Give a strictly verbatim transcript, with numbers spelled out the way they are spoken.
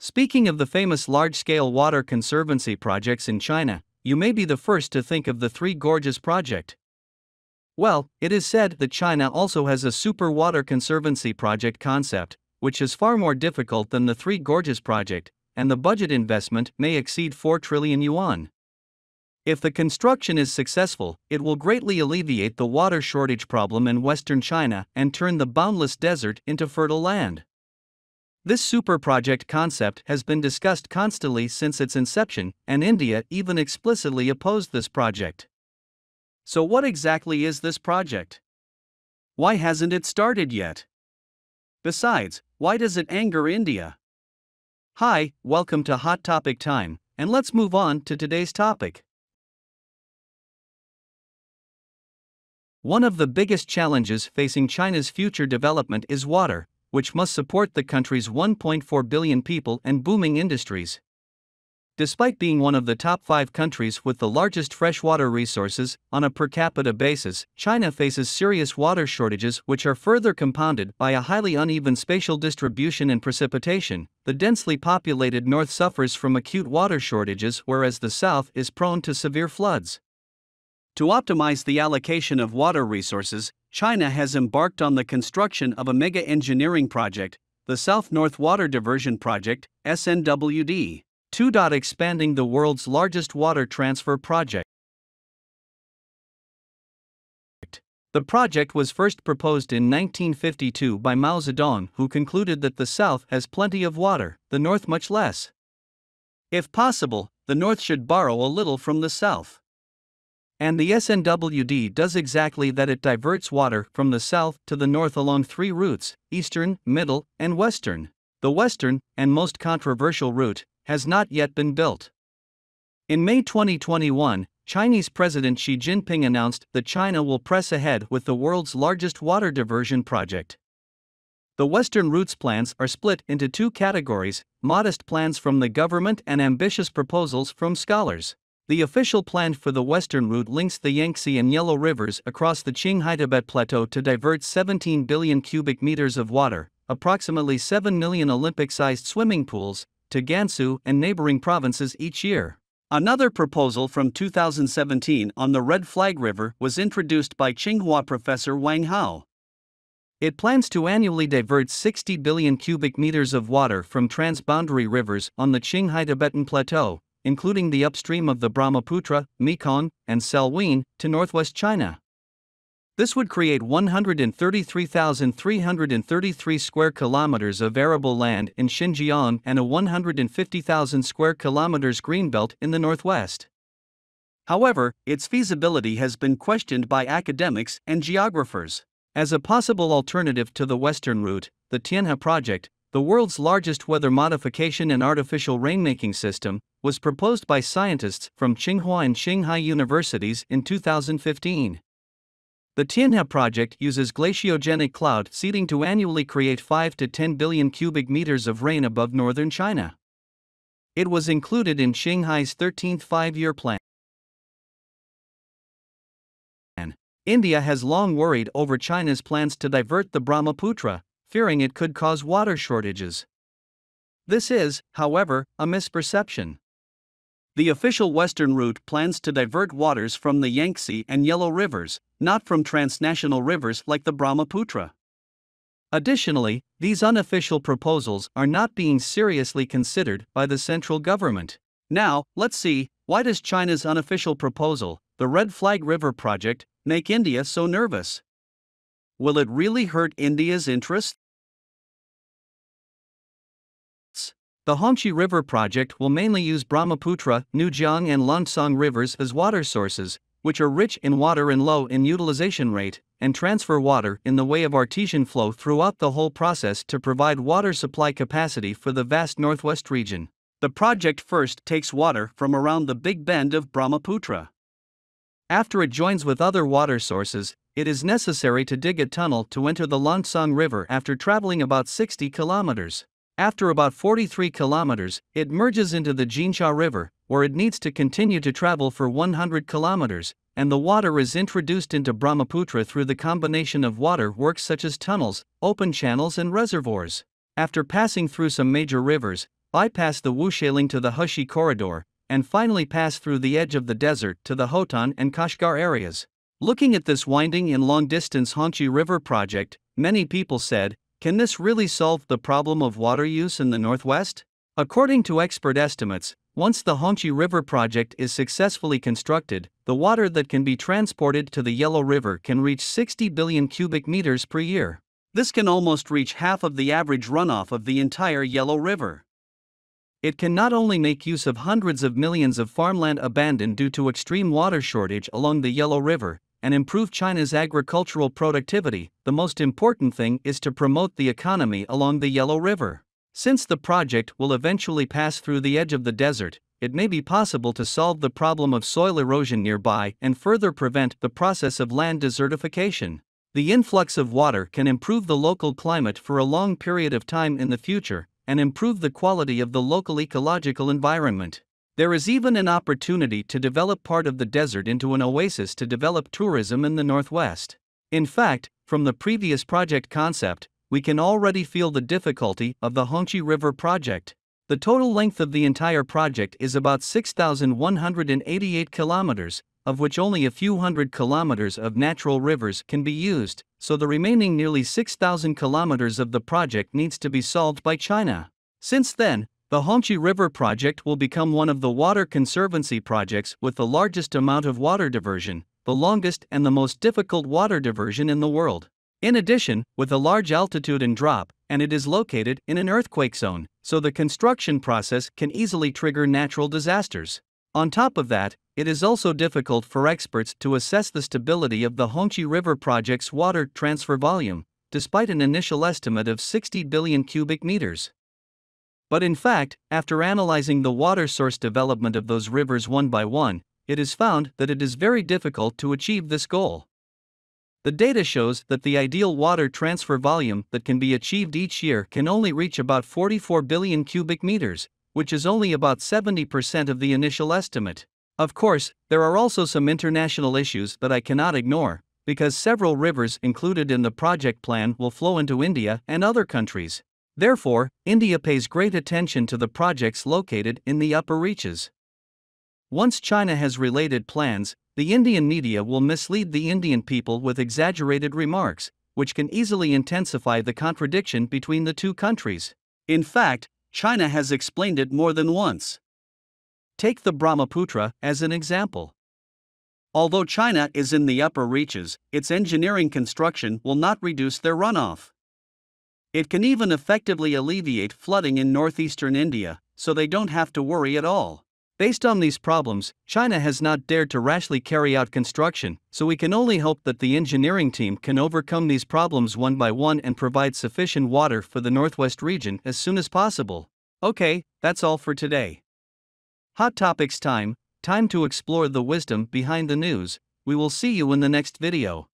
Speaking of the famous large-scale water conservancy projects in China, you may be the first to think of the Three Gorges Project. Well, it is said that China also has a super water conservancy project concept, which is far more difficult than the Three Gorges Project, and the budget investment may exceed four trillion yuan. If the construction is successful, it will greatly alleviate the water shortage problem in western China and turn the boundless desert into fertile land. This super project concept has been discussed constantly since its inception, and India even explicitly opposed this project. So what exactly is this project? Why hasn't it started yet? Besides, why does it anger India? Hi, welcome to Hot Topic Time, and let's move on to today's topic. One of the biggest challenges facing China's future development is water, which must support the country's one point four billion people and booming industries. Despite being one of the top five countries with the largest freshwater resources on a per capita basis, China faces serious water shortages which are further compounded by a highly uneven spatial distribution and precipitation. The densely populated north suffers from acute water shortages, whereas the south is prone to severe floods. To optimize the allocation of water resources, China has embarked on the construction of a mega engineering project, the South-North Water Diversion Project, S N W D, expanding the world's largest water transfer project. The project was first proposed in nineteen fifty-two by Mao Zedong, who concluded that the South has plenty of water, the North much less. If possible, the North should borrow a little from the South. And the S N W D does exactly that. It diverts water from the south to the north along three routes: eastern, middle, and western. The western, and most controversial route, has not yet been built. In May twenty twenty-one, Chinese President Xi Jinping announced that China will press ahead with the world's largest water diversion project. The western route's plans are split into two categories: modest plans from the government and ambitious proposals from scholars. The official plan for the western route links the Yangtze and Yellow Rivers across the Qinghai Tibet Plateau to divert seventeen billion cubic meters of water, approximately seven million Olympic-sized swimming pools, to Gansu and neighboring provinces each year. Another proposal from two thousand seventeen on the Red Flag River was introduced by Tsinghua professor Wang Hao. It plans to annually divert sixty billion cubic meters of water from transboundary rivers on the Qinghai Tibetan Plateau, including the upstream of the Brahmaputra, Mekong, and Salween, to northwest China. This would create one hundred thirty-three thousand three hundred thirty-three square kilometers of arable land in Xinjiang and a one hundred fifty thousand square kilometers greenbelt in the northwest. However, its feasibility has been questioned by academics and geographers. As a possible alternative to the western route, the Tianhe project, the world's largest weather modification and artificial rainmaking system, was proposed by scientists from Tsinghua and Qinghai universities in two thousand fifteen. The Tianhe project uses glaciogenic cloud seeding to annually create five to ten billion cubic meters of rain above northern China. It was included in Qinghai's thirteenth five-year plan. India has long worried over China's plans to divert the Brahmaputra, fearing it could cause water shortages. This is, however, a misperception. The official western route plans to divert waters from the Yangtze and Yellow Rivers, not from transnational rivers like the Brahmaputra. Additionally, these unofficial proposals are not being seriously considered by the central government. Now, let's see, why does China's unofficial proposal, the Red Flag River project, make India so nervous? Will it really hurt India's interests? The Hongqi River project will mainly use Brahmaputra, Nu Jiang, and Lancang rivers as water sources, which are rich in water and low in utilization rate, and transfer water in the way of artesian flow throughout the whole process to provide water supply capacity for the vast northwest region. The project first takes water from around the Big Bend of Brahmaputra. After it joins with other water sources, it is necessary to dig a tunnel to enter the Lancang River after traveling about sixty kilometers. After about forty-three kilometers, it merges into the Jinsha River, where it needs to continue to travel for one hundred kilometers, and the water is introduced into Brahmaputra through the combination of water works such as tunnels, open channels, and reservoirs. After passing through some major rivers, bypass the Wuxialing to the Hexi Corridor, and finally pass through the edge of the desert to the Hotan and Kashgar areas. Looking at this winding and long-distance Hongqi River project, many people said, can this really solve the problem of water use in the Northwest? According to expert estimates, once the Hongqi River project is successfully constructed, the water that can be transported to the Yellow River can reach sixty billion cubic meters per year. This can almost reach half of the average runoff of the entire Yellow River. It can not only make use of hundreds of millions of farmland abandoned due to extreme water shortage along the Yellow River, and improve China's agricultural productivity, the most important thing is to promote the economy along the Yellow River. Since the project will eventually pass through the edge of the desert, it may be possible to solve the problem of soil erosion nearby and further prevent the process of land desertification. The influx of water can improve the local climate for a long period of time in the future, and improve the quality of the local ecological environment. There is even an opportunity to develop part of the desert into an oasis to develop tourism in the Northwest. In fact, from the previous project concept, we can already feel the difficulty of the Hongqi River project. The total length of the entire project is about six thousand one hundred eighty-eight kilometers, of which only a few hundred kilometers of natural rivers can be used, so the remaining nearly six thousand kilometers of the project needs to be solved by China. Since then, the Hongqi River project will become one of the water conservancy projects with the largest amount of water diversion, the longest and the most difficult water diversion in the world. In addition, with a large altitude and drop, and it is located in an earthquake zone, so the construction process can easily trigger natural disasters. On top of that, it is also difficult for experts to assess the stability of the Hongqi River project's water transfer volume, despite an initial estimate of sixty billion cubic meters. But in fact, after analyzing the water source development of those rivers one by one, it is found that it is very difficult to achieve this goal. The data shows that the ideal water transfer volume that can be achieved each year can only reach about forty-four billion cubic meters, which is only about seventy percent of the initial estimate. Of course, there are also some international issues that I cannot ignore, because several rivers included in the project plan will flow into India and other countries. Therefore, India pays great attention to the projects located in the upper reaches. Once China has related plans, the Indian media will mislead the Indian people with exaggerated remarks, which can easily intensify the contradiction between the two countries. In fact, China has explained it more than once. Take the Brahmaputra as an example. Although China is in the upper reaches, its engineering construction will not reduce their runoff. It can even effectively alleviate flooding in northeastern India, so they don't have to worry at all. Based on these problems, China has not dared to rashly carry out construction, so we can only hope that the engineering team can overcome these problems one by one and provide sufficient water for the Northwest region as soon as possible. Okay, that's all for today. Hot Topics time, time to explore the wisdom behind the news. We will see you in the next video.